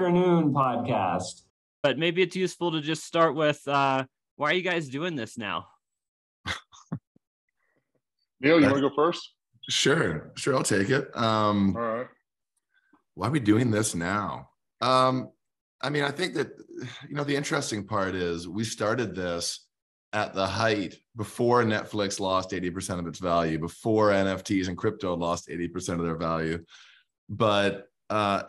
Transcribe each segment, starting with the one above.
afternoon podcast. But maybe it's useful to just start with, why are you guys doing this now? Neil, you want to go first? Sure, I'll take it. All right. Why are we doing this now? I mean, I think that, you know, the interesting part is we started this at the height before Netflix lost 80% of its value, before NFTs and crypto lost 80% of their value. But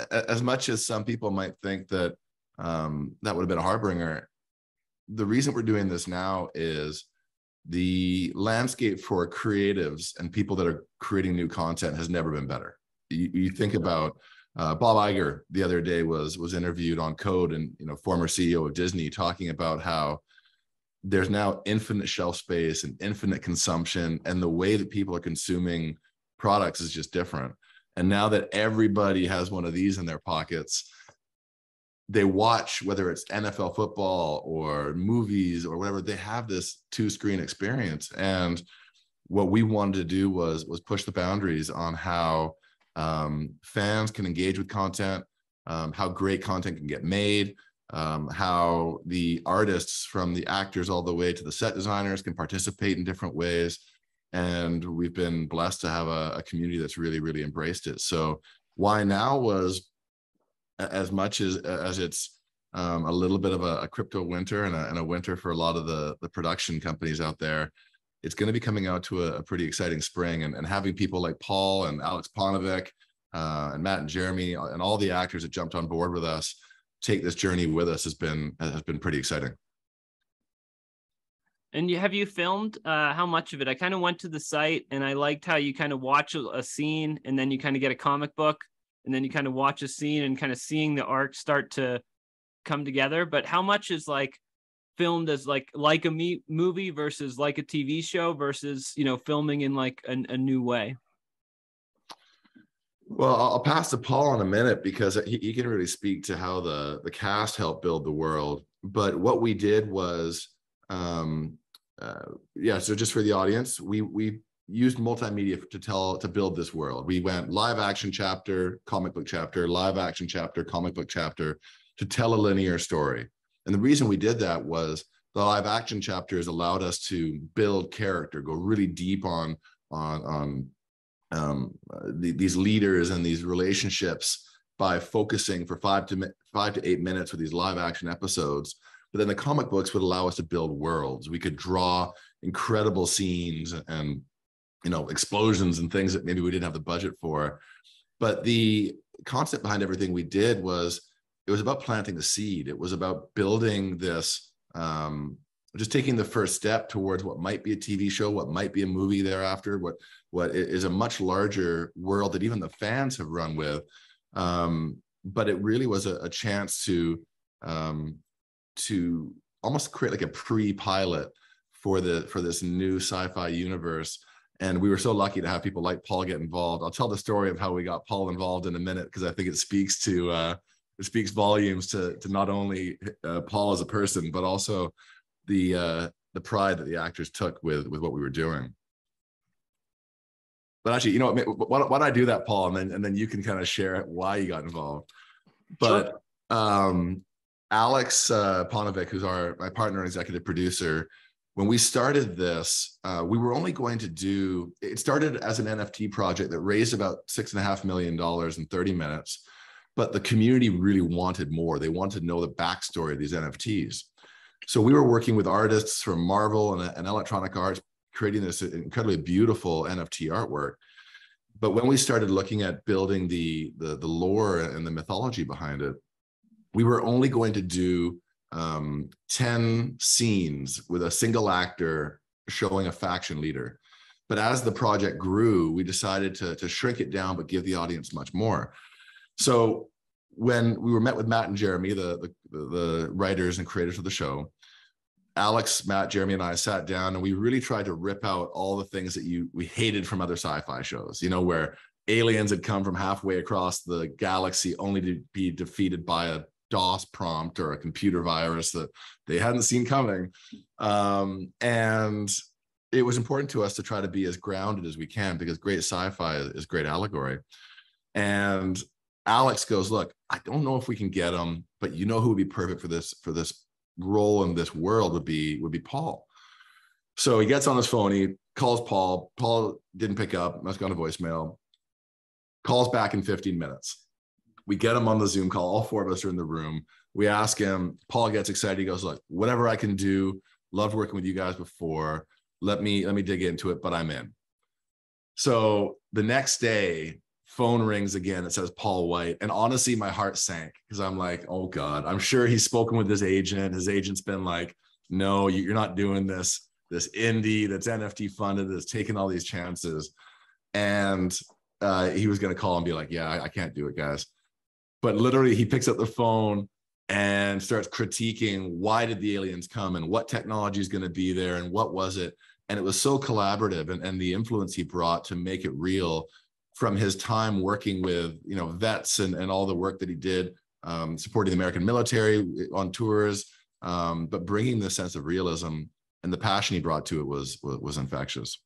as much as some people might think that that would have been a harbinger, the reason we're doing this now is the landscape for creatives and people that are creating new content has never been better. You think about Bob Iger the other day was interviewed on Code, and, you know, former CEO of Disney, talking about how there's now infinite shelf space and infinite consumption, and the way that people are consuming products is just different. And now that everybody has one of these in their pockets, they watch, whether it's NFL football or movies or whatever, they have this two-screen experience. And what we wanted to do was push the boundaries on how fans can engage with content, how great content can get made, how the artists, from the actors all the way to the set designers, can participate in different ways. And we've been blessed to have a community that's really, really embraced it. So why now was, as much as it's a little bit of a crypto winter and a winter for a lot of the production companies out there, it's going to be coming out to a pretty exciting spring, and having people like Paul and Alex Ponovic and Matt and Jeremy and all the actors that jumped on board with us take this journey with us has been pretty exciting. And have you filmed how much of it? I kind of went to the site and I liked how you kind of watch a scene and then you kind of get a comic book. And then you kind of watch a scene and kind of seeing the arc start to come together. But how much is like filmed as like a movie versus like a TV show versus, you know, filming in like a new way? Well, I'll pass to Paul in a minute because he can really speak to how the cast helped build the world. But what we did was, so just for the audience, we used multimedia to build this world. We went live action chapter, comic book chapter, live action chapter, comic book chapter, to tell a linear story. And the reason we did that was the live action chapters allowed us to build character, go really deep on these leaders and these relationships by focusing for 5 to 8 minutes with these live action episodes. But then the comic books would allow us to build worlds. We could draw incredible scenes and, you know, explosions and things that maybe we didn't have the budget for. But the concept behind everything we did was, it was about planting the seed. It was about building this, just taking the first step towards what might be a TV show, what might be a movie thereafter, what is a much larger world that even the fans have run with. But it really was a chance to almost create like a pre-pilot for this new sci-fi universe. And we were so lucky to have people like Paul get involved. I'll tell the story of how we got Paul involved in a minute, because I think it speaks volumes to not only Paul as a person, but also the pride that the actors took with what we were doing. But actually, you know, why don't I do that, Paul, and then you can kind of share why you got involved. But sure. Alex Ponovic, who's my partner and executive producer, when we started this, we were only going to do, it started as an NFT project that raised about $6.5 million in 30 minutes, but the community really wanted more. They wanted to know the backstory of these NFTs. So we were working with artists from Marvel and Electronic Arts, creating this incredibly beautiful NFT artwork. But when we started looking at building the lore and the mythology behind it, we were only going to do 10 scenes with a single actor showing a faction leader. But as the project grew, we decided to shrink it down, but give the audience much more. So when we were met with Matt and Jeremy, the writers and creators of the show, Alex, Matt, Jeremy, and I sat down and we really tried to rip out all the things that we hated from other sci-fi shows, you know, where aliens had come from halfway across the galaxy only to be defeated by a DOS prompt or a computer virus that they hadn't seen coming. And it was important to us to try to be as grounded as we can, because great sci-fi is great allegory. And Alex goes, look, I don't know if we can get him, but you know who would be perfect for this role in this world would be Paul. So he gets on his phone, he calls Paul. Paul didn't pick up, must have gone to voicemail. Calls back in 15 minutes. We get him on the Zoom call. All four of us are in the room. We ask him, Paul gets excited. He goes, look, whatever I can do, loved working with you guys before. Let me dig into it, but I'm in. So the next day, phone rings again. It says Paul White. And honestly, my heart sank because I'm like, oh God, I'm sure he's spoken with his agent. His agent's been like, no, you're not doing this. This indie that's NFT funded, that's taking all these chances. And he was going to call and be like, yeah, I can't do it, guys. But literally he picks up the phone and starts critiquing why did the aliens come and what technology is going to be there and what was it. And it was so collaborative, and the influence he brought to make it real from his time working with, you know, vets and all the work that he did, supporting the American military on tours, but bringing the sense of realism and the passion he brought to it was infectious.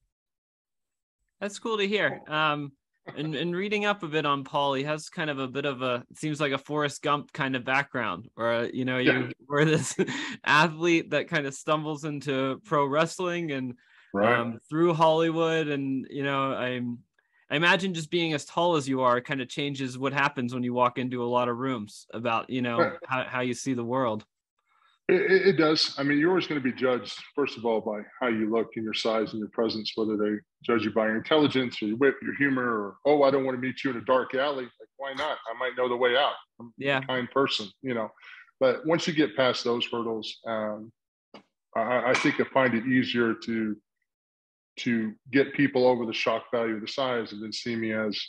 That's cool to hear. And reading up a bit on Paul, he has kind of a bit of a, it seems like a Forrest Gump kind of background, or, you know, you were this athlete that kind of stumbles into pro wrestling and through Hollywood. And, you know, I imagine just being as tall as you are kind of changes what happens when you walk into a lot of rooms about, you know, how you see the world. It does. I mean, you're always going to be judged, first of all, by how you look and your size and your presence, whether they judge you by your intelligence or your wit, your humor, or, oh, I don't want to meet you in a dark alley. Like, why not? I might know the way out. I'm a kind person, you know. But once you get past those hurdles, I think I find it easier to get people over the shock value of the size and then see me as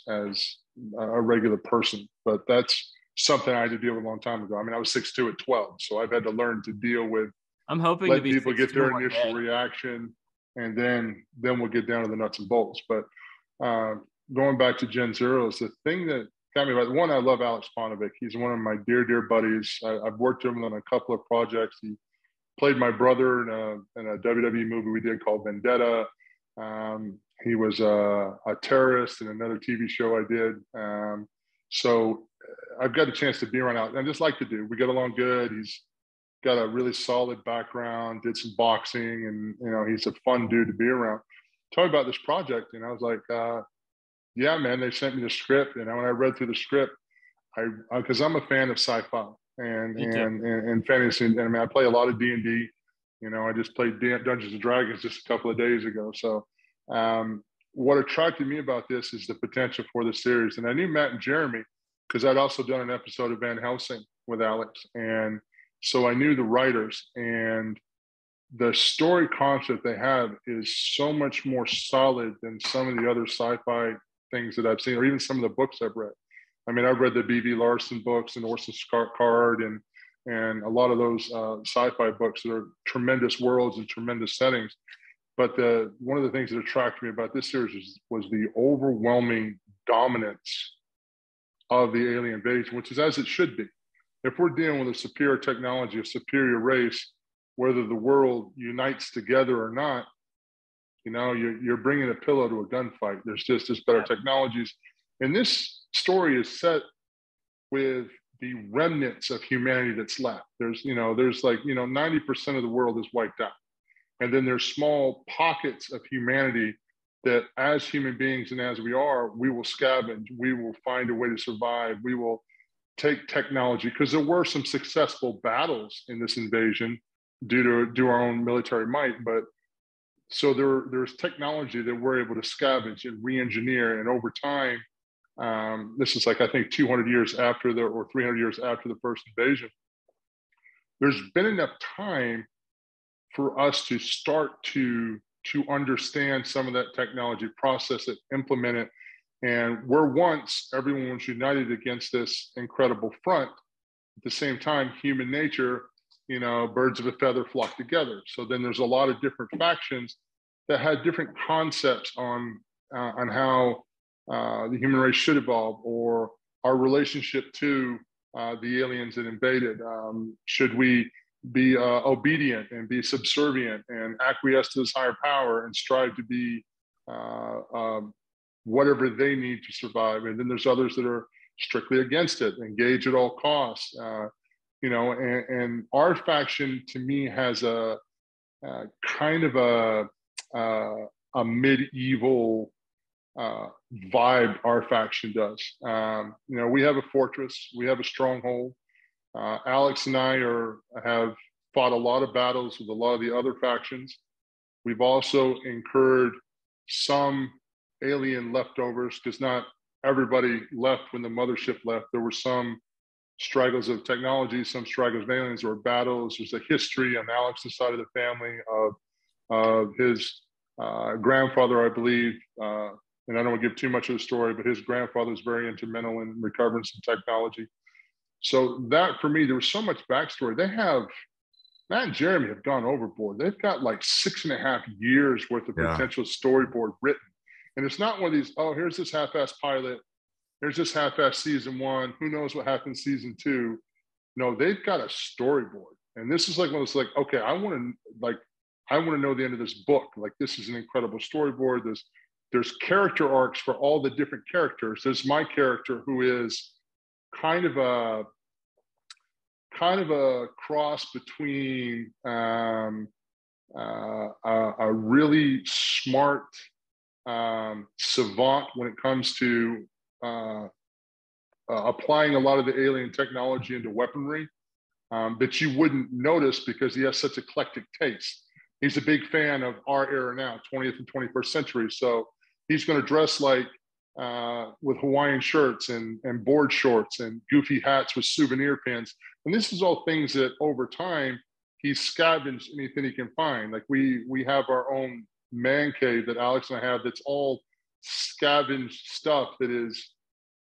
a regular person. But that's something I had to deal with a long time ago. I mean, I was 6'2" at 12, so I've had to learn to deal with. I'm hoping let to be people get their initial reaction, and then we'll get down to the nuts and bolts. But going back to GenZeroes, the thing that got me about one, I love Alex Ponovic. He's one of my dear buddies. I've worked with him on a couple of projects. He played my brother in a WWE movie we did called Vendetta. He was a terrorist in another TV show I did. So I've got a chance to be around out. I just like to do. We get along good. He's got a really solid background, did some boxing, and, you know, he's a fun dude to be around. Talking about this project, and I was like, yeah, man, they sent me the script. And when I read through the script, because I'm a fan of sci-fi and fantasy. And I mean, I play a lot of D&D. You know, I just played Dungeons and Dragons just a couple of days ago. So what attracted me about this is the potential for the series. And I knew Matt and Jeremy, because I'd also done an episode of Van Helsing with Alex. And so I knew the writers, and the story concept they have is so much more solid than some of the other sci-fi things that I've seen, or even some of the books I've read. I mean, I've read the B.V. Larson books and Orson Scott Card and a lot of those sci-fi books that are tremendous worlds and tremendous settings. But one of the things that attracted me about this series was the overwhelming dominance of the alien invasion, which is as it should be. If we're dealing with a superior technology, a superior race, whether the world unites together or not, you know, you're bringing a pillow to a gunfight. There's just better technologies. And this story is set with the remnants of humanity that's left. There's like, you know, 90% of the world is wiped out. And then there's small pockets of humanity that as human beings and as we are, we will scavenge, we will find a way to survive, we will take technology, because there were some successful battles in this invasion due to our own military might. But so there's technology that we're able to scavenge and re-engineer. And over time, this is like, I think 200 years after or 300 years after the first invasion, there's been enough time for us to start to understand some of that technology, process it, implement it. And where once everyone was united against this incredible front, at the same time, human nature, you know, birds of a feather flock together. So then there's a lot of different factions that had different concepts on how the human race should evolve, or our relationship to the aliens that invaded. Should we be obedient and be subservient and acquiesce to this higher power and strive to be whatever they need to survive? And then there's others that are strictly against it, engage at all costs, you know, and our faction to me has a kind of a medieval vibe. Our faction does. You know, we have a fortress, we have a stronghold. Alex and I have fought a lot of battles with a lot of the other factions. We've also incurred some alien leftovers, because not everybody left when the mothership left. There were some struggles of technology, some struggles of aliens, or battles. There's a history on Alex's side of the family of his grandfather, I believe, and I don't want to give too much of the story, but his grandfather was very instrumental in recovering some technology. So that, for me, there was so much backstory. They have, Matt and Jeremy have gone overboard. They've got like 6.5 years worth of potential storyboard written. And it's not one of these, oh, here's this half-assed pilot, here's this half-assed season one, who knows what happens season two. No, they've got a storyboard. And this is like when it's like, okay, I want to know the end of this book. Like, this is an incredible storyboard. There's character arcs for all the different characters. There's my character, who is kind of a cross between a really smart savant when it comes to applying a lot of the alien technology into weaponry, that you wouldn't notice because he has such eclectic taste. He's a big fan of our era now, 20th and 21st century. So he's going to dress like with Hawaiian shirts and board shorts and goofy hats with souvenir pins. And this is all things that over time he scavenged anything he can find. Like we have our own man cave that Alex and I have that's all scavenged stuff that is,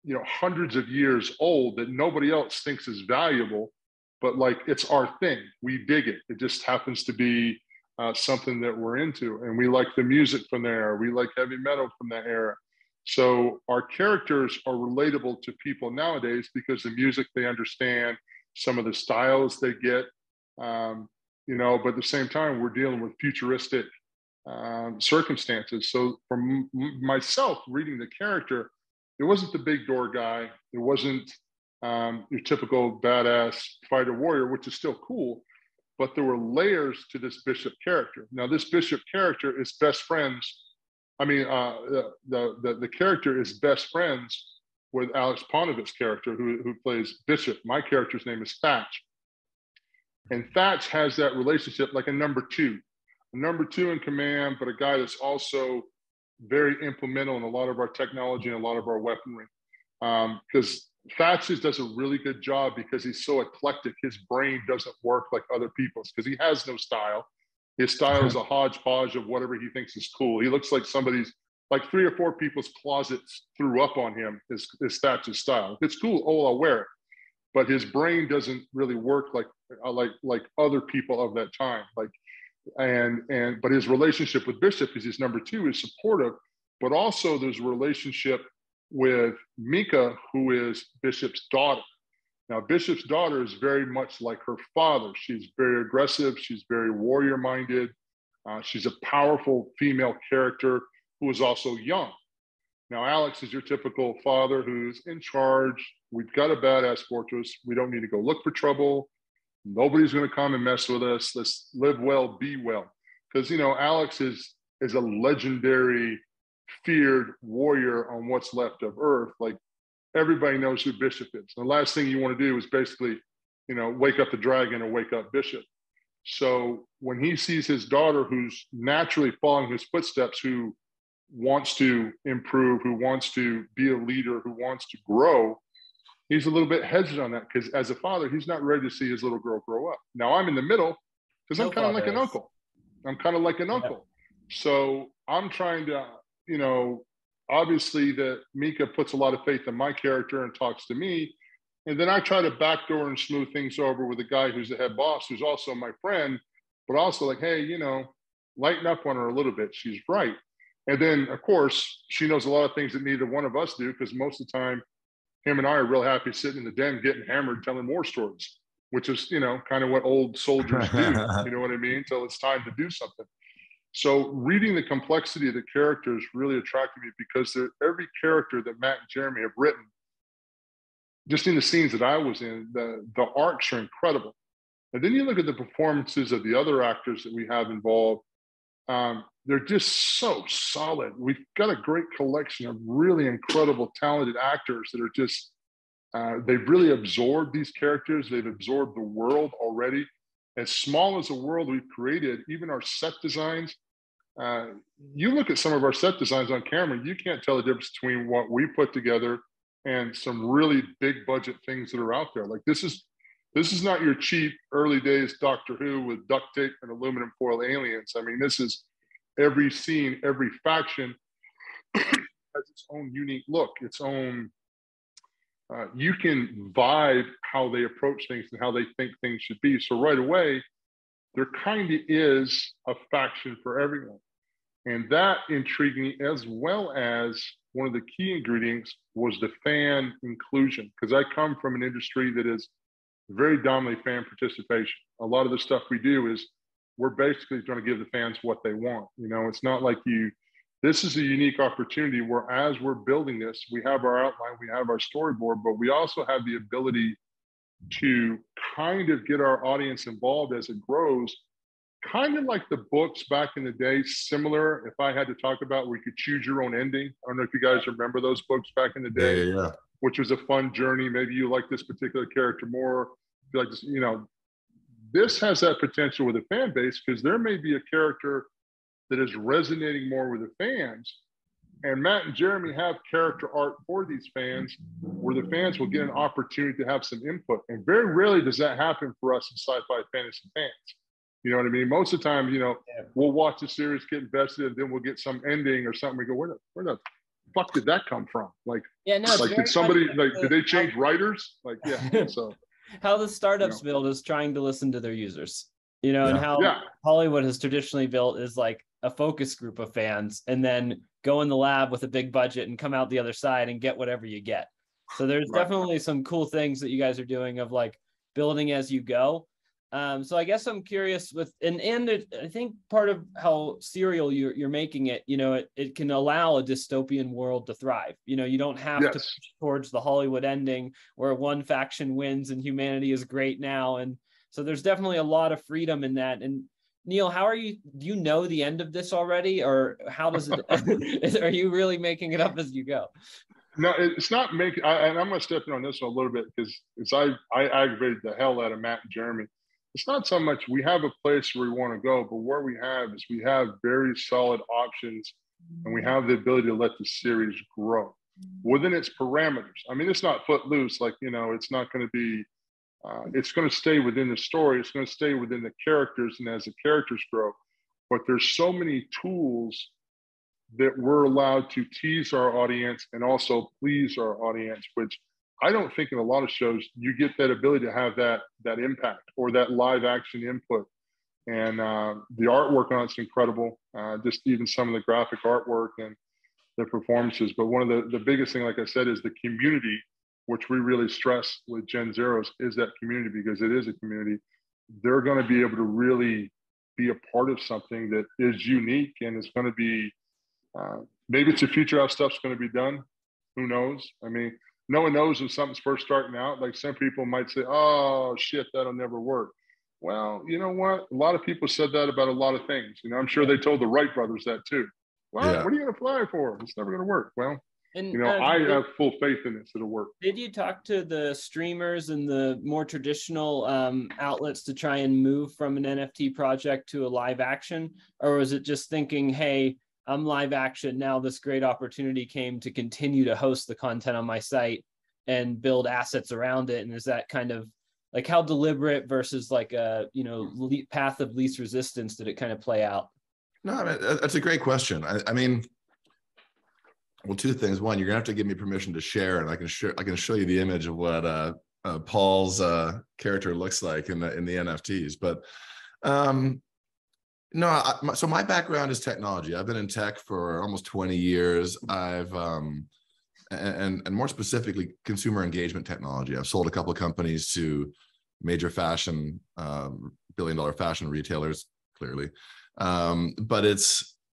you know, hundreds of years old that nobody else thinks is valuable, but like it's our thing. We dig it. It just happens to be something that we're into, and we like the music from there. We like heavy metal from that era. So our characters are relatable to people nowadays because the music they understand, some of the styles they get, you know. But at the same time, we're dealing with futuristic circumstances. So for myself, reading the character, it wasn't the big door guy. It wasn't your typical badass fighter warrior, which is still cool. But there were layers to this Bishop character. Now, this Bishop character is best friends. I mean, the character is best friends with Alex Ponovic's character, who plays Bishop. My character's name is Thatch. And Thatch has that relationship like a number two in command, but a guy that's also very implemental in a lot of our technology and a lot of our weaponry. Because Thatch does a really good job because he's so eclectic. His brain doesn't work like other people's because he has no style. His style is a hodgepodge of whatever he thinks is cool. He looks like somebody's, like 3 or 4 people's closets threw up on him, is Thatch's style. It's cool, oh, I'll wear it. But his brain doesn't really work like other people of that time. Like, but his relationship with Bishop, is his number two, is supportive, but also there's a relationship with Mika, who is Bishop's daughter. Now, Bishop's daughter is very much like her father. She's very aggressive. She's very warrior-minded. She's a powerful female character who is also young. Now, Alex is your typical father who's in charge. We've got a badass fortress. We don't need to go look for trouble. Nobody's going to come and mess with us. Let's live well, be well. Because, you know, Alex is a legendary feared warrior on what's left of Earth. Like, everybody knows who Bishop is. The last thing you want to do is basically, you know, wake up the dragon or wake up Bishop. So when he sees his daughter, who's naturally following his footsteps, who wants to improve, who wants to be a leader, who wants to grow, he's a little bit hesitant on that because as a father, he's not ready to see his little girl grow up. Now, I'm in the middle because I'm kind of like an uncle. I'm kind of like an uncle. So I'm trying to, you know, obviously that Mika puts a lot of faith in my character and talks to me. And then I try to backdoor and smooth things over with a guy who's the head boss, who's also my friend, but also like, hey, you know, lighten up on her a little bit. She's right. And then, of course, she knows a lot of things that neither one of us do because most of the time, him and I are real happy sitting in the den getting hammered, telling war stories, which is, you know, kind of what old soldiers do. You know what I mean? Until it's time to do something. So reading the complexity of the characters really attracted me because every character that Matt and Jeremy have written just in the scenes that I was in, the arcs are incredible. And then you look at the performances of the other actors that we have involved. They're just so solid. We've got a great collection of really incredible, talented actors that are just, they've really absorbed these characters. They've absorbed the world already. As small as the world we've created, even our set designs, you look at some of our set designs on camera, you can't tell the difference between what we put together and some really big budget things that are out there. Like this is not your cheap early days Doctor Who with duct tape and aluminum foil aliens. I mean, this is every scene, every faction has its own unique look, its own, you can vibe how they approach things and how they think things should be. So right away, there kind of is a faction for everyone. And that intrigued me, as well as one of the key ingredients was the fan inclusion, because I come from an industry that is very dominantly fan participation. A lot of the stuff we do is we're basically going to give the fans what they want. You know, it's not like you, this is a unique opportunity where as we're building this, we have our outline, we have our storyboard, but we also have the ability to kind of get our audience involved as it grows, kind of like the books back in the day, similar. If I had to talk about where you could choose your own ending, I don't know if you guys remember those books back in the day, yeah. Which was a fun journey. Maybe you like this particular character more, you like this, you know, this has that potential with a fan base, because there may be a character that is resonating more with the fans. And Matt and Jeremy have character art for these fans where the fans will get an opportunity to have some input. And very rarely does that happen for us in sci-fi fantasy fans. You know what I mean? Most of the time, you know, we'll watch a series, get invested, and then we'll get some ending or something. We go, where the fuck did that come from? Like, yeah, no, like did somebody, like, did they change writers? Like, yeah, so. How the startups build is trying to listen to their users, you know, and how Hollywood has traditionally built is like a focus group of fans, and then go in the lab with a big budget and come out the other side and get whatever you get. So there's definitely some cool things that you guys are doing of like building as you go. So I guess I'm curious with, and it, I think part of how serial you're making it, you know, it can allow a dystopian world to thrive. You know, you don't have to push towards the Hollywood ending where one faction wins and humanity is great now. And so there's definitely a lot of freedom in that. And Neil, how are you? Do you know the end of this already, or how does it? Are you really making it up as you go? No, it's not making. And I'm going to step in on this one a little bit, because I aggravated the hell out of Matt and Jeremy. It's not so much we have a place where we want to go, but what we have is we have very solid options, and we have the ability to let the series grow within its parameters. I mean, it's not footloose, like, you know, it's not going to be. It's going to stay within the story. It's going to stay within the characters, and as the characters grow. But there's so many tools that we're allowed to tease our audience and also please our audience, which I don't think in a lot of shows you get that ability to have that impact or that live action input. And the artwork on it's incredible, just even some of the graphic artwork and the performances. But one of the biggest thing, like I said, is the community, which we really stress with GenZeroes, is that community, because it is a community. They're going to be able to really be a part of something that is unique, and it's going to be, maybe it's a future how stuff's going to be done. Who knows? I mean, no one knows when something's first starting out. Like, some people might say, oh shit, that'll never work. Well, you know what? A lot of people said that about a lot of things. You know, I'm sure they told the Wright brothers that too. Well, what are you going to fly for? It's never going to work. Well, and, you know, I have full faith in this. It'll work. Did you talk to the streamers and the more traditional outlets to try and move from an NFT project to a live action? Or was it just thinking, hey, I'm live action now, this great opportunity came to continue to host the content on my site and build assets around it? And is that kind of like, how deliberate versus like a, you know, path of least resistance did it kind of play out? No, I mean, that's a great question. I mean, well, two things. One, you're gonna have to give me permission to share, and I can show you the image of what Paul's character looks like in the NFTs. But no, so my background is technology. I've been in tech for almost 20 years. I've and more specifically, consumer engagement technology. I've sold a couple of companies to major fashion, billion-dollar fashion retailers, clearly, but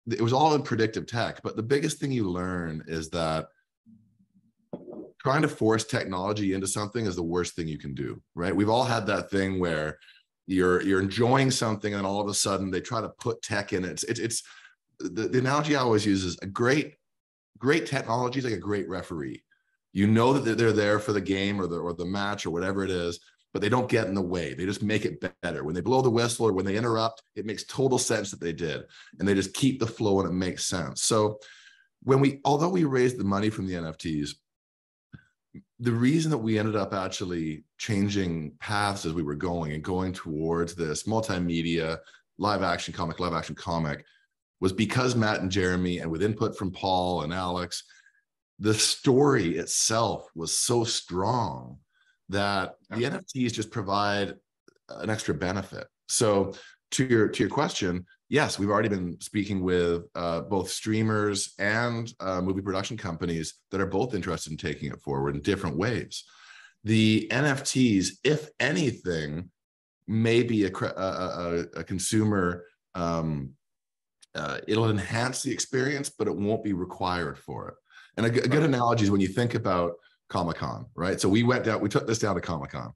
it was all in predictive tech. But the biggest thing you learn is that trying to force technology into something is the worst thing you can do, right? We've all had that thing where you're enjoying something and all of a sudden they try to put tech in it. It's the analogy I always use is a great technology is like a great referee. You know that they're there for the game or the match or whatever it is, but they don't get in the way. They just make it better. When they blow the whistle or when they interrupt, it makes total sense that they did. And they just keep the flow and it makes sense. So although we raised the money from the NFTs, the reason that we ended up actually changing paths as we were going and going towards this multimedia, live action comic, was because Matt and Jeremy, and with input from Paul and Alex, the story itself was so strong that the NFTs just provide an extra benefit. So to your question, yes, we've already been speaking with both streamers and movie production companies that are both interested in taking it forward in different ways. The NFTs, if anything, may be a consumer, it'll enhance the experience, but it won't be required for it. And a good analogy is when you think about Comic-Con, right? So we took this down to Comic-Con,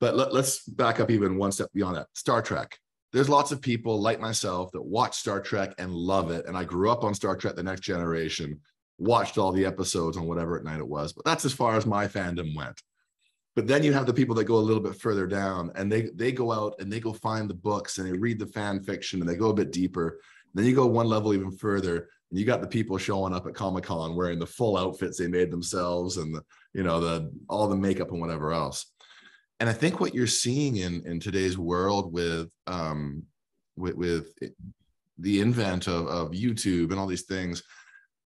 but let's back up even one step beyond that. Star Trek. There's lots of people like myself that watch Star Trek and love it. And I grew up on Star Trek: The Next Generation, watched all the episodes on whatever at night it was, but that's as far as my fandom went. But then you have the people that go a little bit further down and they go out and they go find the books and they read the fan fiction and they go a bit deeper. Then you go one level even further, and you got the people showing up at Comic-Con wearing the full outfits they made themselves and all the makeup and whatever else. And I think what you're seeing in today's world with the invent of YouTube and all these things,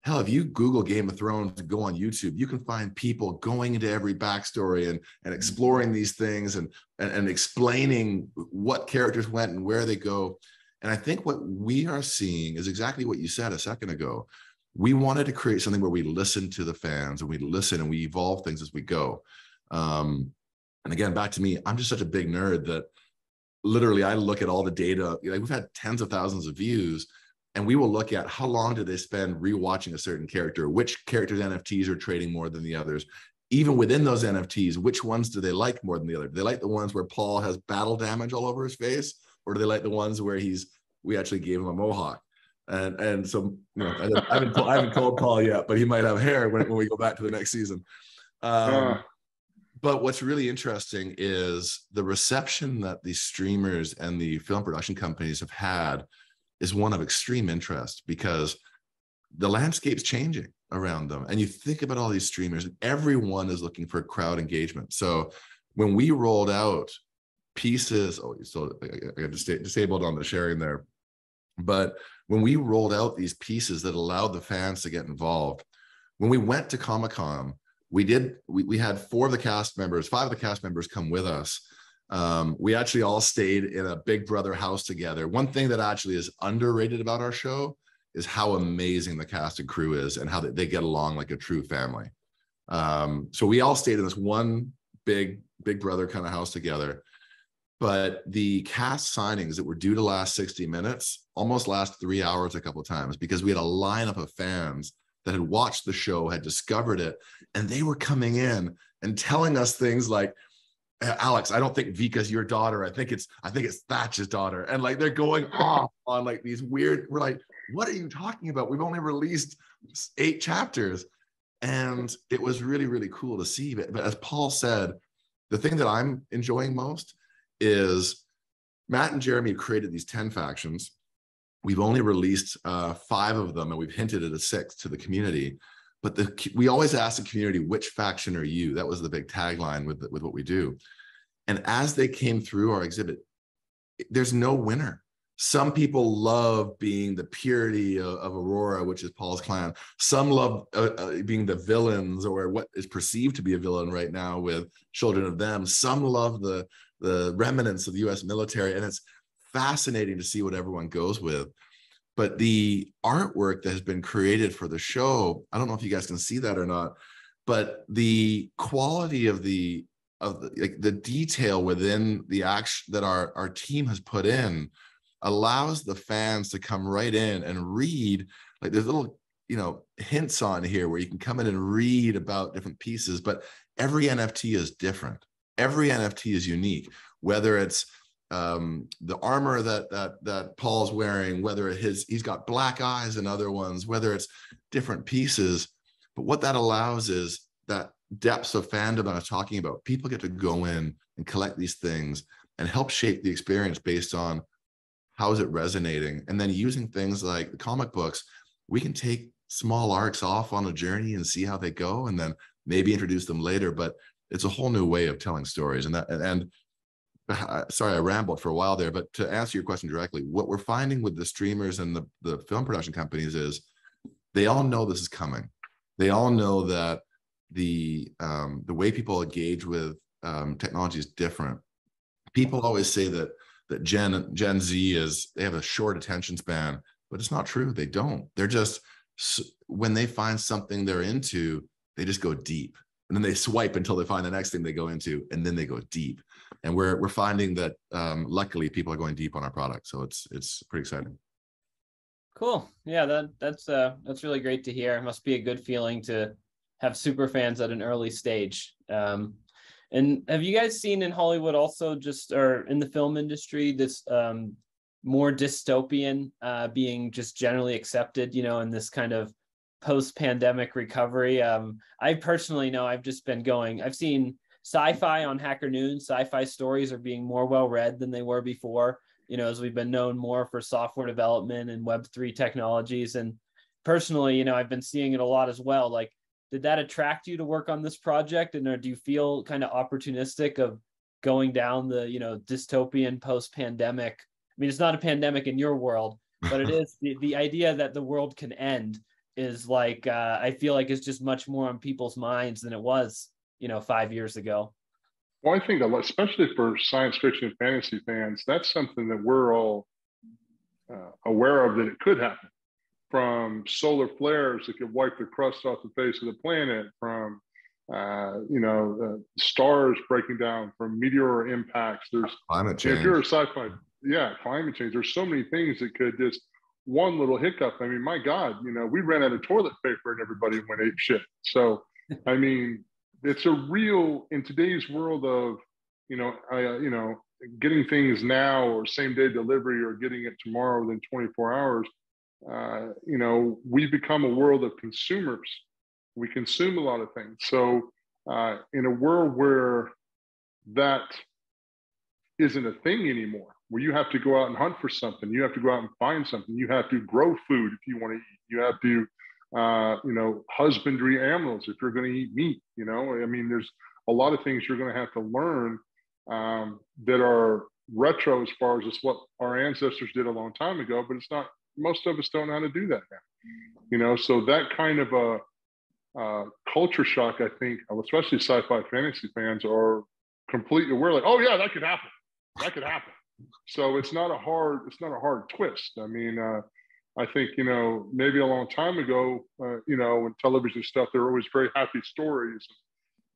hell, if you Google Game of Thrones, go on YouTube, you can find people going into every backstory and exploring these things and explaining what characters went and where they go. And I think what we are seeing is exactly what you said a second ago. We wanted to create something where we listen to the fans and we evolve things as we go. And again, back to me, I'm just such a big nerd that literally I look at all the data. Like, we've had tens of thousands of views, and we will look at how long do they spend rewatching a certain character, which characters' NFTs are trading more than the others. Even within those NFTs, which ones do they like more than the other? Do they like the ones where Paul has battle damage all over his face? Or do they like the ones where we actually gave him a mohawk? And so, I haven't called Paul yet, but he might have hair when we go back to the next season. But what's really interesting is the reception that the streamers and the film production companies have had is one of extreme interest, because the landscape's changing around them. And you think about all these streamers, and everyone is looking for crowd engagement. So when we rolled out pieces, I got disabled on the sharing there, but when we rolled out these pieces that allowed the fans to get involved, when we went to Comic-Con, we had five of the cast members come with us. We actually all stayed in a Big Brother house together. One thing that actually is underrated about our show is how amazing the cast and crew is and how they get along like a true family. So we all stayed in this one big Brother kind of house together. But the cast signings that were due to last 60 minutes almost last 3 hours a couple of times, because we had a lineup of fans that had watched the show, had discovered it, and they were coming in and telling us things like, "Alex, I don't think Vika's your daughter. I think it's Thatch's daughter." And like, they're going off on like these weird, we're like, "What are you talking about? We've only released 8 chapters." And it was really, really cool to see. But as Paul said, the thing that I'm enjoying most is Matt and Jeremy have created these 10 factions. We've only released 5 of them, and we've hinted at a 6th to the community. But we always ask the community, which faction are you? That was the big tagline with what we do. And as they came through our exhibit, there's no winner. Some people love being the purity of Aurora, which is Paul's clan. Some love being the villains, or what is perceived to be a villain right now with Children of Them. Some love the remnants of the US military, and it's fascinating to see what everyone goes with. But the artwork that has been created for the show, I don't know if you guys can see that or not, but the quality of the detail within the action that our team has put in allows the fans to come right in and read. Like, there's little you know, hints on here where you can come in and read about different pieces, but every NFT is different. Every NFT is unique, whether it's the armor that Paul's wearing, whether he's got black eyes and other ones, whether it's different pieces. But what that allows is that depths of fandom I was talking about. People get to go in and collect these things and help shape the experience based on how is it resonating. And then using things like the comic books, we can take small arcs off on a journey and see how they go, and then maybe introduce them later. But it's a whole new way of telling stories. And sorry, I rambled for a while there, but to answer your question directly, what we're finding with the streamers and the film production companies is they all know this is coming. They all know that the way people engage with technology is different. People always say that Gen Z they have a short attention span, but it's not true. They don't. They're just, when they find something they're into, they just go deep. And then they swipe until they find the next thing they go into, and then they go deep. And we're finding that luckily people are going deep on our product, so it's pretty exciting. Cool, yeah, that's really great to hear. It must be a good feeling to have super fans at an early stage. And have you guys seen in Hollywood also or in the film industry this more dystopian being just generally accepted? You know, in this kind of post-pandemic recovery. I personally know I've seen sci-fi on Hacker News. Sci-fi stories are being more well-read than they were before, you know, as we've been known more for software development and Web3 technologies. And personally, you know, I've been seeing it a lot as well. Like, did that attract you to work on this project? And do you feel kind of opportunistic of going down the, you know, dystopian post-pandemic? I mean, it's not a pandemic in your world, but it is the idea that the world can end is like, I feel like it's just much more on people's minds than it was, you know, 5 years ago. Well, I think, especially for science fiction and fantasy fans, that's something that we're all aware of, that it could happen. From solar flares that could wipe the crust off the face of the planet, from, you know, stars breaking down, from meteor impacts. There's climate change. If you're a sci-fi, yeah, climate change. There's so many things that could just, one little hiccup. I mean, my God, you know, we ran out of toilet paper and everybody went ape shit. So, I mean, it's a real, in today's world of, you know, getting things now or same day delivery or getting it tomorrow within 24 hours, you know, we've become a world of consumers. We consume a lot of things. So in a world where that isn't a thing anymore, where you have to go out and hunt for something, you have to go out and find something, you have to grow food if you want to eat, you have to, you know, husbandry animals if you're going to eat meat, you know, I mean, there's a lot of things you're going to have to learn that are retro as far as it's what our ancestors did a long time ago, but it's not, most of us don't know how to do that now, you know, so that kind of a culture shock, I think, especially sci-fi fantasy fans are completely aware, like, oh yeah, that could happen, that could happen. So it's not a hard twist. I mean, I think, you know, maybe a long time ago, you know, in television stuff, there were always very happy stories.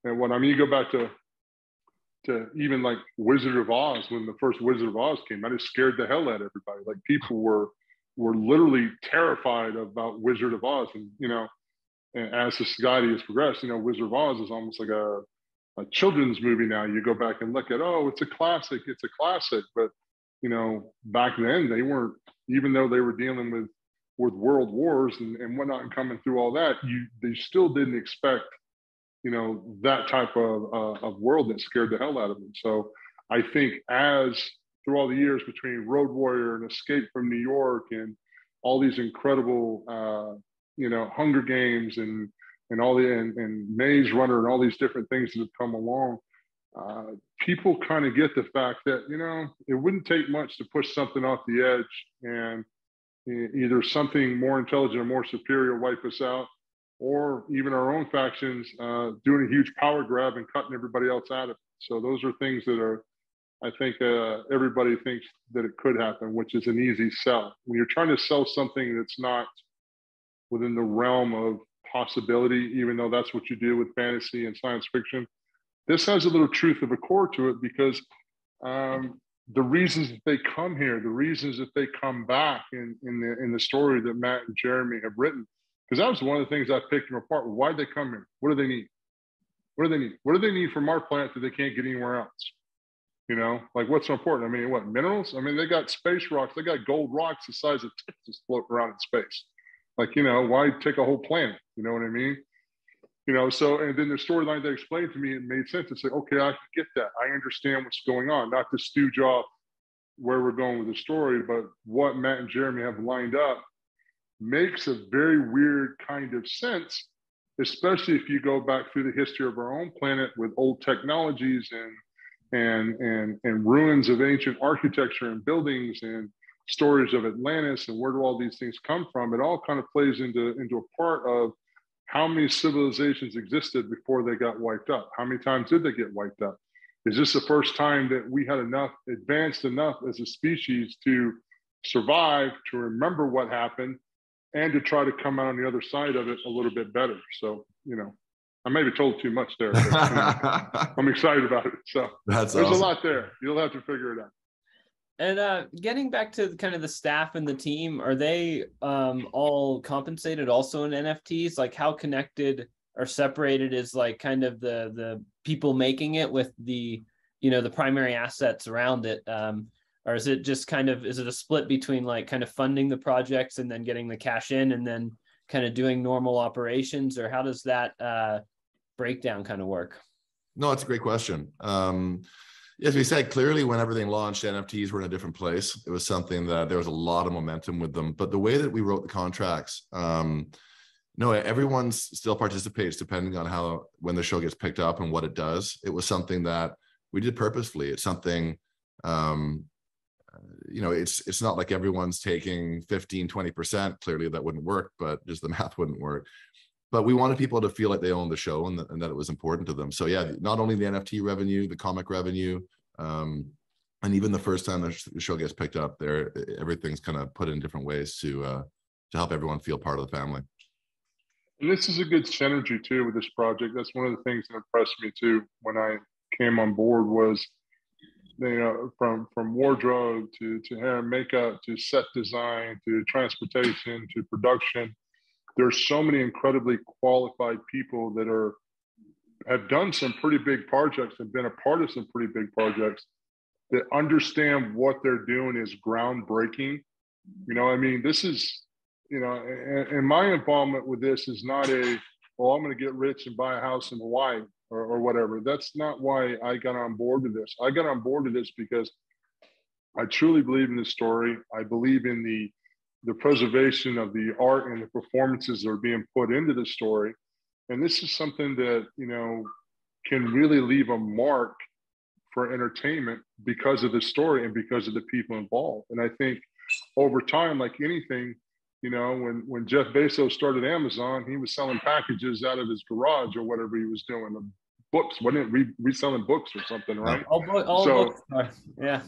And when, I mean, you go back to even like Wizard of Oz, when the first Wizard of Oz came, I just scared the hell out of everybody. Like, people were literally terrified about Wizard of Oz. And, you know, and as society has progressed, you know, Wizard of Oz is almost like a children's movie now. You go back and look at, oh, it's a classic, but, you know, back then they weren't, even though they were dealing with world wars and whatnot and coming through all that, they still didn't expect, you know, that type of world that scared the hell out of them. So I think as through all the years between Road Warrior and Escape from New York and all these incredible, you know, Hunger Games and Maze Runner and all these different things that have come along, people kind of get the fact that, you know, it wouldn't take much to push something off the edge, and either something more intelligent or more superior wipe us out, or even our own factions doing a huge power grab and cutting everybody else out of it. So those are things that are, I think everybody thinks that it could happen, which is an easy sell. When you're trying to sell something that's not within the realm of possibility, even though that's what you do with fantasy and science fiction, this has a little truth of a core to it, because the reasons that they come here, the reasons that they come back in the story that Matt and Jeremy have written Because that was one of the things I picked them apart. Why'd they come here? What do they need? What do they need? What do they need from our planet that they can't get anywhere else? You know, like what's so important? I mean, what, minerals? I mean, they got space rocks. They got gold rocks the size of Texas floating around in space. Like, you know, why take a whole planet? You know what I mean? You know, so, and then the storyline they explained to me, it made sense. It's like, okay, I can get that. I understand what's going on. Not to stooge off where we're going with the story, but what Matt and Jeremy have lined up makes a very weird kind of sense, especially if you go back through the history of our own planet with old technologies and ruins of ancient architecture and buildings and stories of Atlantis and where do all these things come from. It all kind of plays into a part of how many civilizations existed before they got wiped up. How many times did they get wiped up? Is this the first time that we had enough, advanced enough as a species to survive, to remember what happened, and to try to come out on the other side of it a little bit better? So, you know, I maybe told too much there, but, you know, I'm excited about it. So that's there's awesome. A lot there. You'll have to figure it out. And getting back to kind of the staff and the team, are they all compensated also in NFTs? Like how connected or separated is like kind of the people making it with the, you know, the primary assets around it? Or is it just kind of, is it a split between like kind of funding the projects and then getting the cash in and then kind of doing normal operations? Or how does that breakdown kind of work? No, it's a great question. As we said, clearly when everything launched, NFTs were in a different place. It was something that there was a lot of momentum with them. But the way that we wrote the contracts, no, everyone still participates depending on how, when the show gets picked up and what it does. It was something that we did purposefully. It's something... you know, it's not like everyone's taking 15, 20%. Clearly that wouldn't work, but just the math wouldn't work. But we wanted people to feel like they owned the show and that it was important to them. So yeah, not only the NFT revenue, the comic revenue, and even the first time the show gets picked up there, everything's kind of put in different ways to help everyone feel part of the family. And this is a good synergy too with this project. That's one of the things that impressed me too when I came on board was, you know, from wardrobe to hair and makeup to set design to transportation to production, there's so many incredibly qualified people that have done some pretty big projects and been a part of some pretty big projects that understand what they're doing is groundbreaking. You know, I mean, this is, you know, and my involvement with this is not a, well, I'm going to get rich and buy a house in Hawaii. Or whatever. That's not why I got on board with this. I got on board with this because I truly believe in this story. I believe in the preservation of the art and the performances that are being put into the story. And this is something that, you know, can really leave a mark for entertainment because of the story and because of the people involved. And I think over time, like anything, you know, when Jeff Bezos started Amazon, he was selling packages out of his garage or whatever he was doing. Books, wasn't it? Reselling books or something, right? Yeah,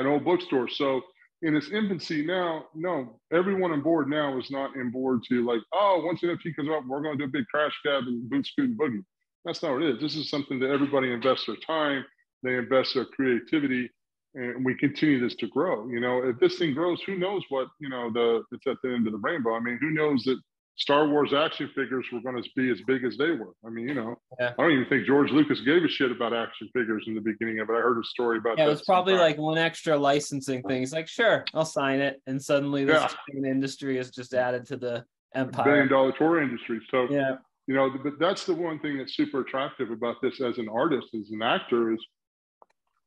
an old bookstore. So in its infancy now, no, everyone on board now is not on board to like, oh, once NFT comes up, we're going to do a big crash grab and boot, scoot, and boogie. That's not what it is. This is something that everybody invests their time, they invest their creativity, and we continue this to grow. You know, if this thing grows, who knows what, you know, it's at the end of the rainbow. I mean, who knows that Star Wars action figures were going to be as big as they were. I mean, you know, yeah. I don't even think George Lucas gave a shit about action figures in the beginning of it. I heard a story about that. It was probably like one extra licensing thing. He's like, sure, I'll sign it. And suddenly this industry is just added to the empire. $1 billion toy industry. So, yeah. You know, but that's the one thing that's super attractive about this as an artist, as an actor, is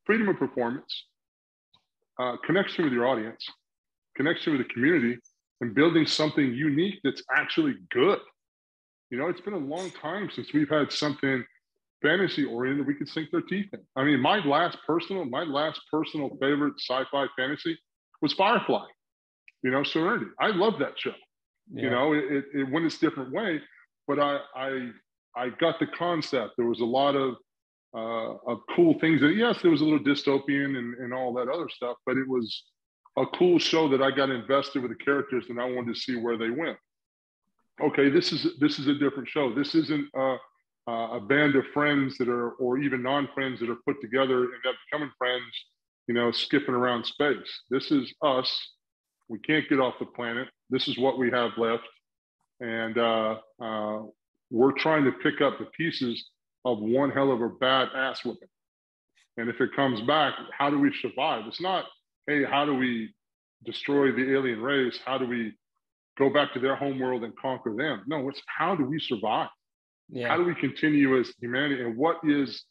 freedom of performance, connection with your audience, connection with the community, and building something unique that's actually good. You know, it's been a long time since we've had something fantasy-oriented we could sink their teeth in. I mean, my last personal favorite sci-fi fantasy was Firefly, you know, Serenity. I love that show. Yeah. You know, it went its different way, but I got the concept. There was a lot of cool things that, yes, there was a little dystopian and all that other stuff, but it was a cool show that I got invested with the characters and I wanted to see where they went. Okay, this is a different show. This isn't a band of friends that are, or even non-friends that are put together and end up becoming friends, you know, skipping around space. This is us. We can't get off the planet. This is what we have left. And we're trying to pick up the pieces of one hell of a bad ass whipping. And if it comes back, how do we survive? It's not, hey, how do we destroy the alien race? How do we go back to their homeworld and conquer them? No, it's how do we survive? Yeah. How do we continue as humanity? And what is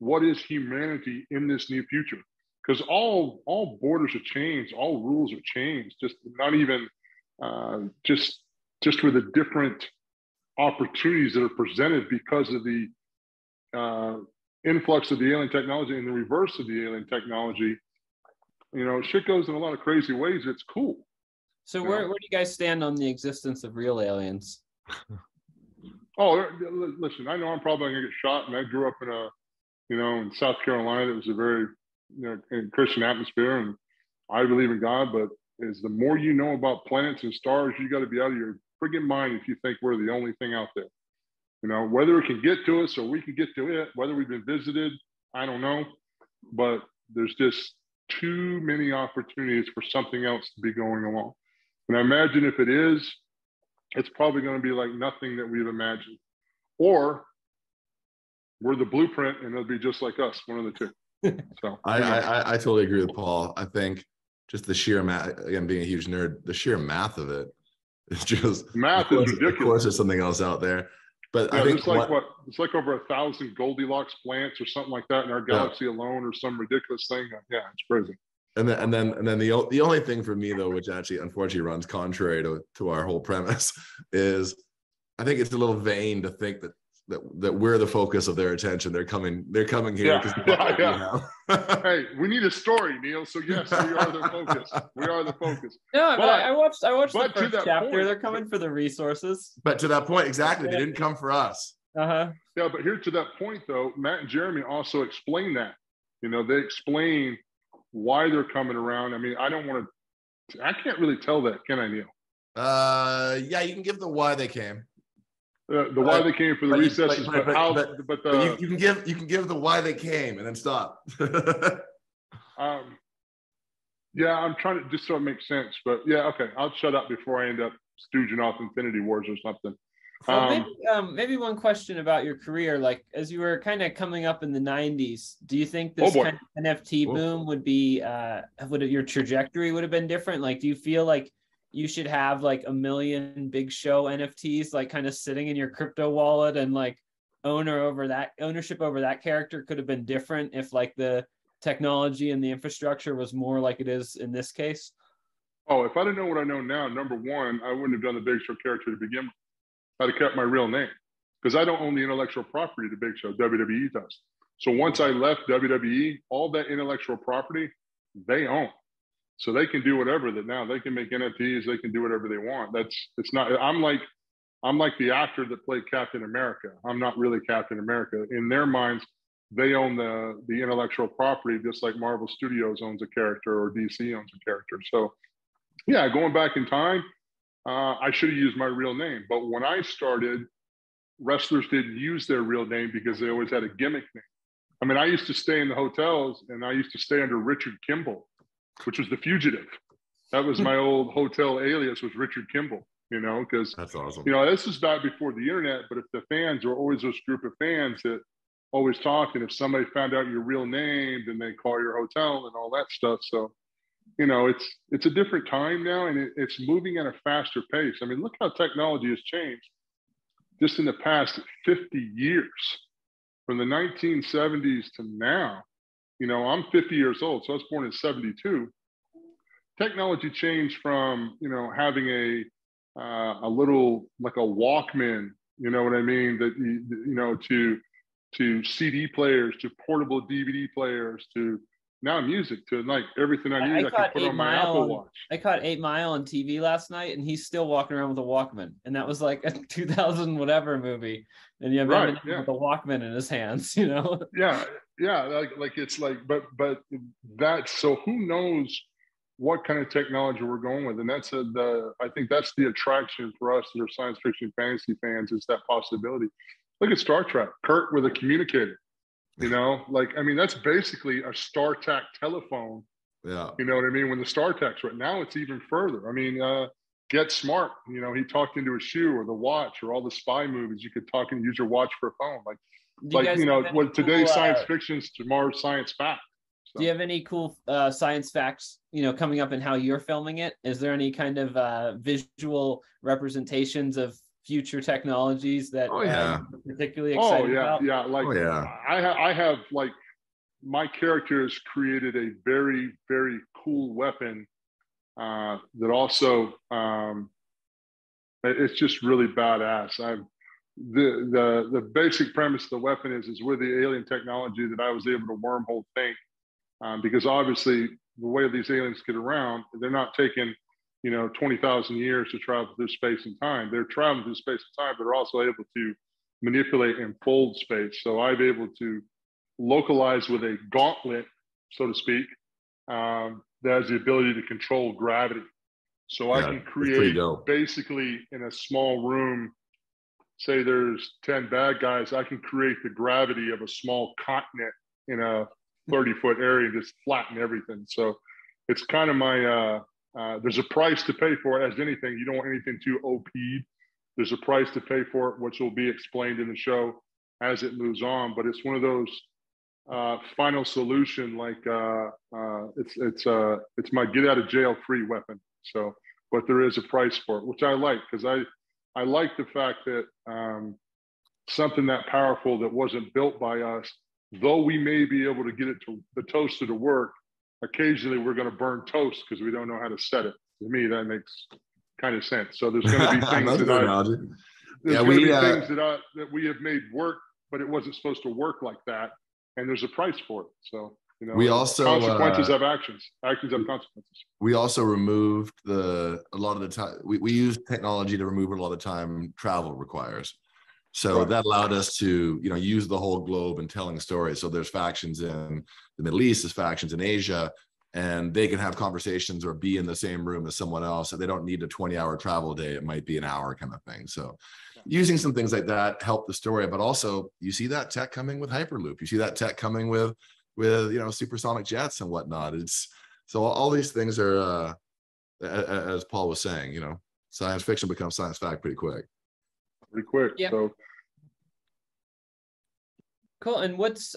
humanity in this new future? Because all borders are changed, all rules are changed, just not even just with the different opportunities that are presented because of the influx of the alien technology and the reverse of the alien technology. You know, shit goes in a lot of crazy ways. It's cool. So where do you guys stand on the existence of real aliens? Oh, listen, I know I'm probably going to get shot, and I grew up in in South Carolina. It was a very Christian atmosphere, and I believe in God, but is the more you know about planets and stars, you got to be out of your friggin' mind if you think we're the only thing out there. You know, whether it can get to us or we can get to it, whether we've been visited, I don't know. But there's just too many opportunities for something else to be going along. And I imagine if it is, it's probably going to be like nothing that we've imagined. Or we're the blueprint and it'll be just like us, one of the two. So I totally agree with Paul. I think just the sheer math, again, being a huge nerd, the sheer math of it is just math is ridiculous. Of course there's something else out there. But yeah, I think it's like over 1,000 Goldilocks planets or something like that in our galaxy alone, or some ridiculous thing. Yeah, it's crazy. And then the only thing for me though, which actually unfortunately runs contrary to our whole premise, is I think it's a little vain to think that we're the focus of their attention. They're coming here. Yeah. Hey, we need a story, Neil. So yes, we are the focus. We are the focus. No, but I watched the first chapter. Point, they're coming for the resources. But to that point, exactly, they didn't come for us. Yeah, but here to that point though, Matt and Jeremy also explain that. You know, they explain why they're coming around. I mean, I can't really tell that, can I, Neil? Yeah, you can give the why they came. The why they came for the recesses, but how? But you can give the why they came and then stop. Yeah, I'm trying to just so it makes sense. But yeah, okay, I'll shut up before I end up stooging off Infinity Wars or something. Well, maybe one question about your career, like as you were kind of coming up in the 90s, do you think this kind of NFT boom would be your trajectory would have been different? Like, do you feel like you should have like a million Big Show NFTs, like kind of sitting in your crypto wallet, and like ownership over that character could have been different if like the technology and the infrastructure was more like it is in this case? Oh, if I didn't know what I know now, number one, I wouldn't have done the Big Show character to begin with. I'd have kept my real name, because I don't own the intellectual property to Big Show. WWE does. So once I left WWE, all that intellectual property, they own. So they can do whatever that now. They can make NFTs. They can do whatever they want. It's not. I'm like the actor that played Captain America. I'm not really Captain America. In their minds, they own the intellectual property, just like Marvel Studios owns a character or DC owns a character. So yeah, going back in time, I should have used my real name. But when I started, wrestlers didn't use their real name because they always had a gimmick name. I mean, I used to stay in the hotels, and I used to stay under Richard Kimble, which was the fugitive. That was my old hotel alias, was Richard Kimble, you know, because that's awesome. You know, this is back before the internet, but if the fans were always this group of fans that always talked, and if somebody found out your real name, then they call your hotel and all that stuff. So you know, it's a different time now, and it's moving at a faster pace. I mean, look how technology has changed just in the past 50 years, from the 1970s to now. You know, I'm 50 years old, so I was born in 72. Technology changed from, you know, having a little, like a Walkman, you know what I mean, that, you know, to CD players, to portable DVD players, to now music, to like everything I need. I can put on my Apple Watch. I caught 8 Mile on TV last night, and he's still walking around with a Walkman, and that was like a 2000 whatever movie, and you have with a Walkman in his hands, you know. Yeah, like it's like, but that's, so who knows what kind of technology we're going with, and that's I think that's the attraction for us that are science fiction fantasy fans, is that possibility. Look at Star Trek, Kirk with a communicator. You know, like, I mean, that's basically a StarTAC telephone. Yeah. You know what I mean? When the StarTACs right now, it's even further. I mean, get smart. You know, he talked into a shoe, or The Watch, or all the spy movies. You could talk and use your watch for a phone. Like you know, what today's science fiction is tomorrow's science fact. So. Do you have any cool science facts, you know, coming up in how you're filming it? Is there any kind of visual representations of future technologies that I'm particularly excited about? I have like, my character has created a very, very cool weapon that also, it's just really badass. The basic premise of the weapon is where the alien technology that I was able to wormhole think, because obviously the way these aliens get around, they're not taking, you know, 20,000 years to travel through space and time. They're traveling through space and time, but they're also able to manipulate and fold space. So I've able to localize with a gauntlet, so to speak, that has the ability to control gravity. So I can create basically in a small room, say there's 10 bad guys, I can create the gravity of a small continent in a 30-foot area and just flatten everything. So it's kind of my, there's a price to pay for it, as anything. You don't want anything too OP'd. There's a price to pay for it, which will be explained in the show as it moves on. But it's one of those final solution, like it's my get out of jail free weapon. So, but there is a price for it, which I like, because I like the fact that something that powerful that wasn't built by us, though we may be able to get it to the toaster to work, occasionally we're going to burn toast because we don't know how to set it. To me, that makes kind of sense. So there's going to be things that we have made work, but it wasn't supposed to work like that. And there's a price for it. So, you know, we also consequences have actions. Actions have consequences. We also removed a lot of the time. We used technology to remove a lot of time travel requires. So that allowed us to, you know, use the whole globe and telling stories. So there's factions in the Middle East, there's factions in Asia, and they can have conversations or be in the same room as someone else. So they don't need a 20-hour travel day. It might be an hour kind of thing. So using some things like that helped the story, but also you see that tech coming with Hyperloop. You see that tech coming with you know, supersonic jets and whatnot. It's so all these things are, as Paul was saying, you know, science fiction becomes science fact pretty quick. So cool. And what's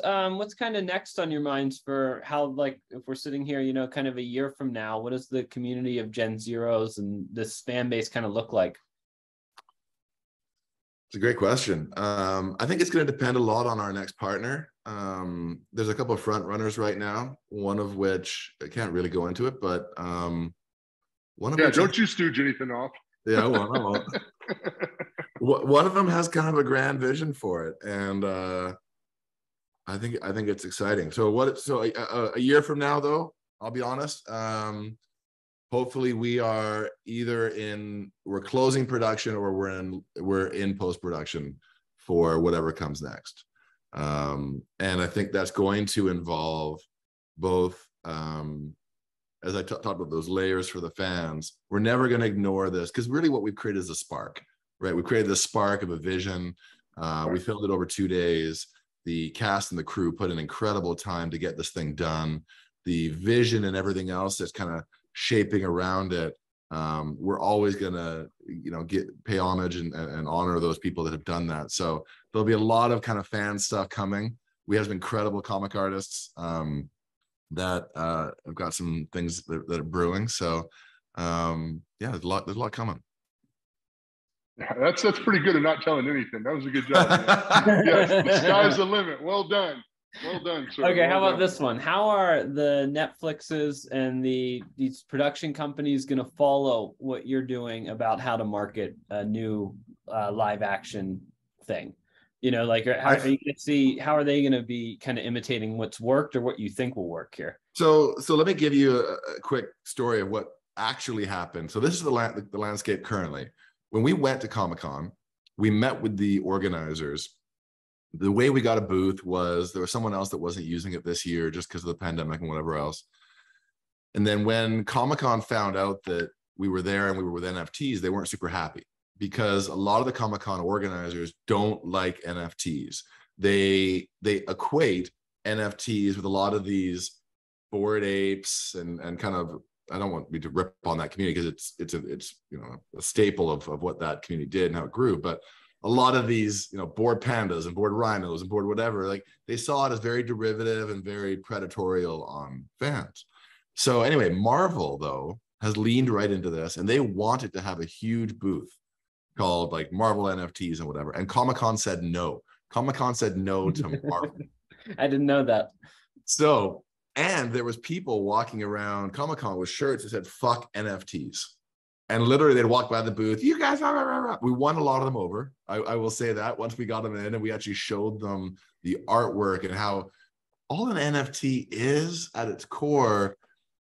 kind of next on your minds for how, like, if we're sitting here, you know, kind of a year from now, what does the community of GenZeroes and this fan base kind of look like? It's a great question. I think it's going to depend a lot on our next partner. There's a couple of front runners right now, one of which I can't really go into it, but one of don't you stooge anything off. Yeah, I won't. One of them has kind of a grand vision for it, and I think it's exciting. So a year from now, though, I'll be honest, hopefully we are either we're closing production, or we're in post-production for whatever comes next, and I think that's going to involve both, as I talked about, those layers for the fans. We're never going to ignore this, because really what we've created is a spark. Right, we created the spark of a vision. We filmed it over 2 days. The cast and the crew put an incredible time to get this thing done. The vision and everything else that's kind of shaping around it, we're always gonna, you know, pay homage and honor those people that have done that. So there'll be a lot of kind of fan stuff coming. We have some incredible comic artists that have got some things that are brewing. So there's a lot coming. That's pretty good at not telling anything. That was a good job. Yes, the sky's the limit. Well done, sir. Okay, how about this one? How are the Netflixes and these production companies going to follow what you're doing about how to market a new live action thing? You know, like how are they going to be kind of imitating what's worked or what you think will work here? So let me give you a quick story of what actually happened. So this is the landscape currently. When we went to Comic-Con, we met with the organizers. The way we got a booth was there was someone else that wasn't using it this year just because of the pandemic and whatever else. And then when Comic-Con found out that we were there and we were with NFTs, they weren't super happy, because a lot of the Comic-Con organizers don't like NFTs. They equate NFTs with a lot of these Bored Apes and kind of I don't want me to rip on that community, because it's you know, a staple of what that community did and how it grew. But a lot of these, you know, bored pandas and bored rhinos and bored whatever, like, they saw it as very derivative and very predatorial on fans. So anyway, Marvel though has leaned right into this, and they wanted to have a huge booth called like Marvel NFTs and whatever. And Comic-Con said no. Comic-Con said no to Marvel. I didn't know that. So, and there was people walking around Comic-Con with shirts that said "fuck NFTs," and literally they'd walk by the booth. You guys, rah, rah, rah. We won a lot of them over. I will say that once we got them in, and we actually showed them the artwork and how all an NFT is at its core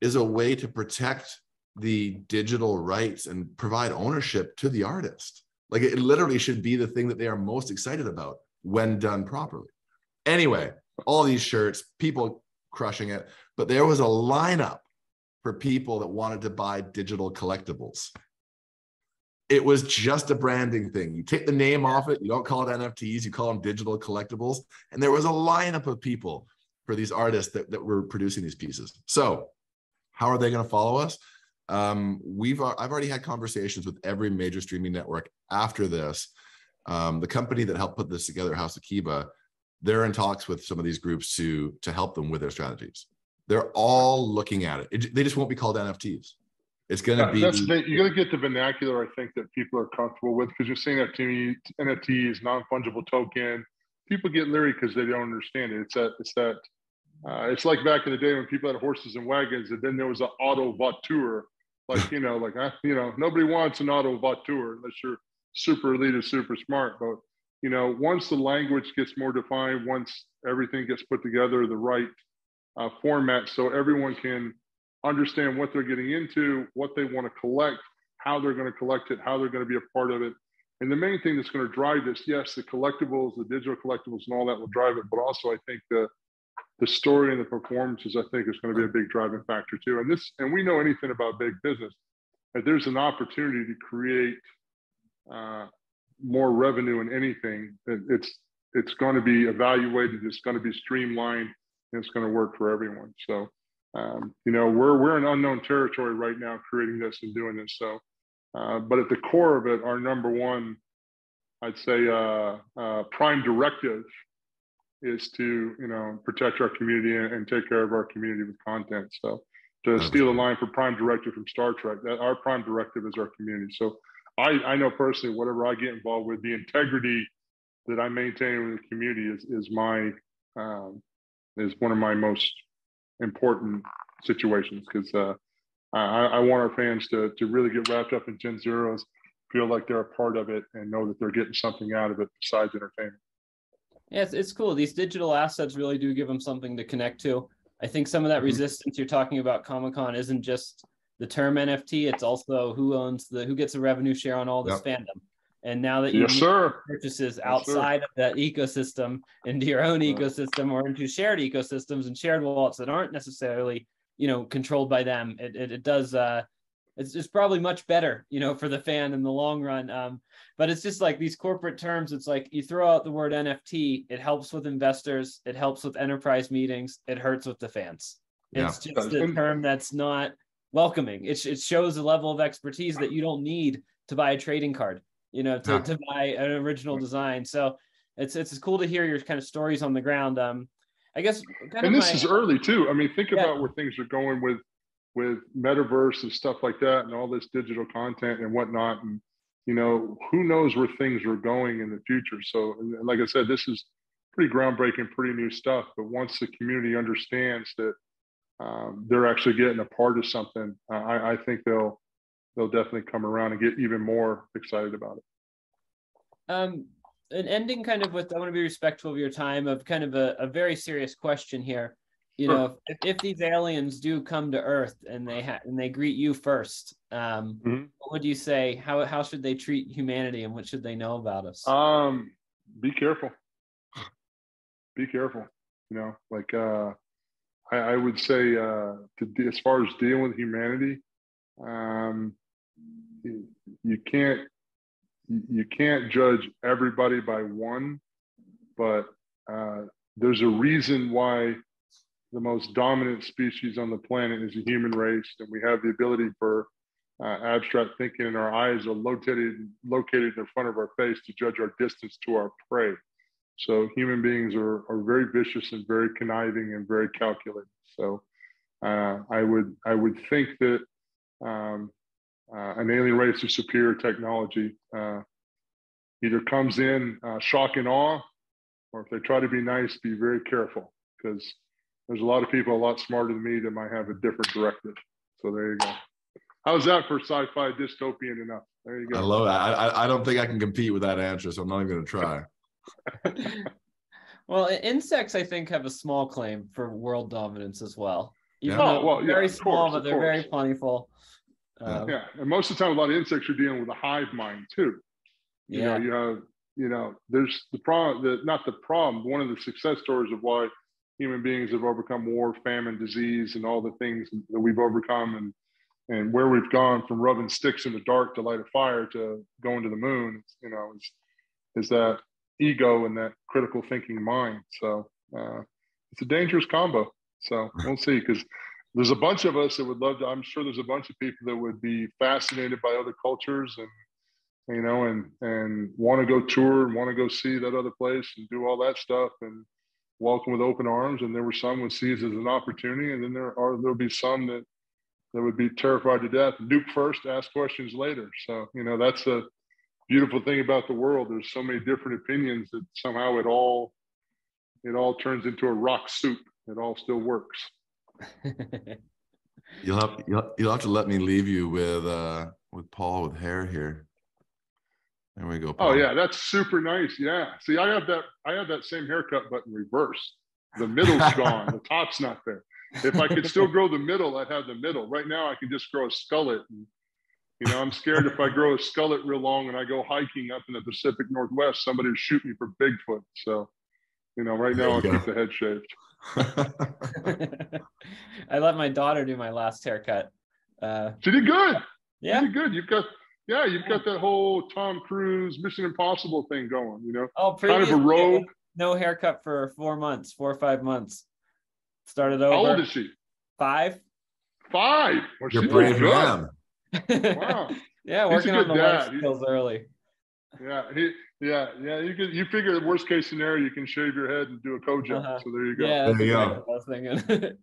is a way to protect the digital rights and provide ownership to the artist. Like, it literally should be the thing that they are most excited about when done properly. Anyway, all these shirts, people crushing it, but there was a lineup for people that wanted to buy digital collectibles. It was just a branding thing. You take the name off it, you don't call it NFTs, you call them digital collectibles. And there was a lineup of people for these artists that were producing these pieces. So how are they going to follow us? I've already had conversations with every major streaming network after this. The company that helped put this together, House of Kiba, they're in talks with some of these groups to help them with their strategies. They're all looking at it. They just won't be called NFTs. It's going to be... You're going to get the vernacular, I think, that people are comfortable with, because you're saying that to me, NFTs, non-fungible token. People get leery because they don't understand it. It's like back in the day when people had horses and wagons, and then there was an auto voiture. Like, you know, like, you know, nobody wants an auto voiture unless you're super elite, super smart. But, you know, once the language gets more defined, once everything gets put together, the right format, so everyone can understand what they're getting into, what they want to collect, how they're going to collect it, how they're going to be a part of it. And the main thing that's going to drive this, yes, the collectibles, the digital collectibles and all that will drive it. But also, I think the story and the performances, I think, is going to be a big driving factor too. And we know anything about big business, that there's an opportunity to create more revenue in anything. It's going to be evaluated, it's going to be streamlined, and it's going to work for everyone. So, you know, we're in unknown territory right now, creating this and doing this. So, but at the core of it, our number one, I'd say, prime directive is to, you know, protect our community and take care of our community with content. So to steal a line for prime directive from Star Trek, that our prime directive is our community. So I know personally, whatever I get involved with, the integrity that I maintain with the community is one of my most important situations, because I want our fans to really get wrapped up in GenZeroes, feel like they're a part of it, and know that they're getting something out of it besides entertainment. Yes, it's cool. These digital assets really do give them something to connect to. I think some of that resistance you're talking about Comic-Con isn't just the term NFT, it's also who gets a revenue share on all this fandom. And now that you purchases outside of that ecosystem into your own ecosystem or into shared ecosystems and shared wallets that aren't necessarily, you know, controlled by them, it does it's probably much better, you know, for the fan in the long run. But it's just like these corporate terms. It's like you throw out the word NFT, it helps with investors, it helps with enterprise meetings, it hurts with the fans. Yeah. It's just a term that's not welcoming. It shows a level of expertise that you don't need to buy a trading card, you know, to buy an original design. So it's cool to hear your kind of stories on the ground. I guess. This is early too. I mean, think about where things are going with metaverse and stuff like that, and all this digital content and whatnot. And, you know, who knows where things are going in the future. So, and like I said, this is pretty groundbreaking, pretty new stuff. But once the community understands that they're actually getting a part of something, I think they'll definitely come around and get even more excited about it. And ending kind of with, I want to be respectful of your time, of kind of a very serious question here. You know, if these aliens do come to Earth and they greet you first, what would you say? How should they treat humanity, and what should they know about us? Be careful. Be careful. You know, like I would say, as far as dealing with humanity, you can't judge everybody by one, but there's a reason why the most dominant species on the planet is the human race, and we have the ability for abstract thinking, and our eyes are located in front of our face to judge our distance to our prey. So human beings are very vicious and very conniving and very calculating. So I would think that an alien race of superior technology either comes in shock and awe, or if they try to be nice, be very careful, because there's a lot of people a lot smarter than me that might have a different directive. So there you go. How's that for sci-fi dystopian enough? There you go. I love it. I don't think I can compete with that answer, so I'm not even going to try. Well, insects, I think, have a small claim for world dominance as well. Even though very small, but they're very plentiful. Yeah, and most of the time, a lot of insects are dealing with a hive mind too. You know, there's the problem. One of the success stories of why human beings have overcome war, famine, disease, and all the things that we've overcome, and where we've gone from rubbing sticks in the dark to light a fire to going to the moon. You know, is that ego and that critical thinking mind. So it's a dangerous combo. So we'll see, because there's a bunch of us that would love to. I'm sure there's a bunch of people that would be fascinated by other cultures, and you know, and want to go tour and want to go see that other place and do all that stuff and welcome with open arms. And there were some would see it as an opportunity, and then there'll be some that would be terrified to death. Nuke first, ask questions later. So you know, that's a beautiful thing about the world. There's so many different opinions that somehow it all turns into a rock soup. It all still works. You'll have to let me leave you with Paul with hair here. There we go, Paul. Oh yeah, that's super nice. Yeah, see, I have that same haircut but in reverse. The middle's gone. The top's not there. If I could still grow the middle, I'd have the middle. Right now, I can just grow a skullet. You know, I'm scared if I grow a skullet real long and I go hiking up in the Pacific Northwest, somebody would shoot me for Bigfoot. So, you know, right now I'll keep the head shaved. I let my daughter do my last haircut. She did good. Yeah. She did good. You've got that whole Tom Cruise Mission Impossible thing going, you know. Oh, kind of a rogue. No haircut for 4 months, 4 or 5 months. Started over. How old is she? 5. 5. Well, you're brave, man. Wow. Yeah, working on the life skills early. Yeah. You figure the worst case scenario, you can shave your head and do a Kojak. So there you go. Yeah, that's exactly what I was thinking.